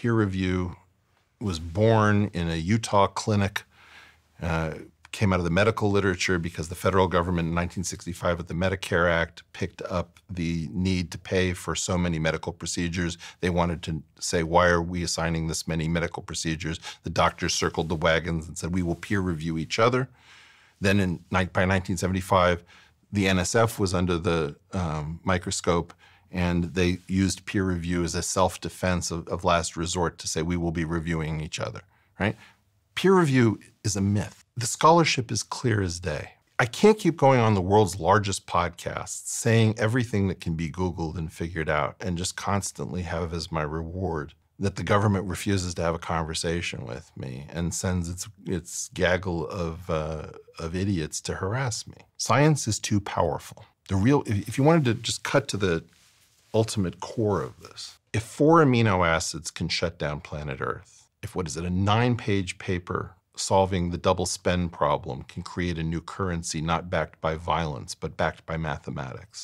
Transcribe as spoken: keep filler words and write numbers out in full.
peer review, was born in a Utah clinic, uh, came out of the medical literature because the federal government in nineteen sixty-five with the Medicare Act picked up the need to pay for so many medical procedures. They wanted to say, why are we assigning this many medical procedures? The doctors circled the wagons and said, we will peer review each other. Then in, by nineteen seventy-five, the N S F was under the um, microscope, and they used peer review as a self-defense of, of last resort to say, we will be reviewing each other, right? Peer review is a myth. The scholarship is clear as day. I can't keep going on the world's largest podcast saying everything that can be Googled and figured out and just constantly have as my reward that the government refuses to have a conversation with me and sends its, its gaggle of, uh, of idiots to harass me. Science is too powerful. The real, if you wanted to just cut to the ultimate core of this, if four amino acids can shut down planet Earth, if, what is it, a nine-page paper solving the double spend problem can create a new currency not backed by violence, but backed by mathematics,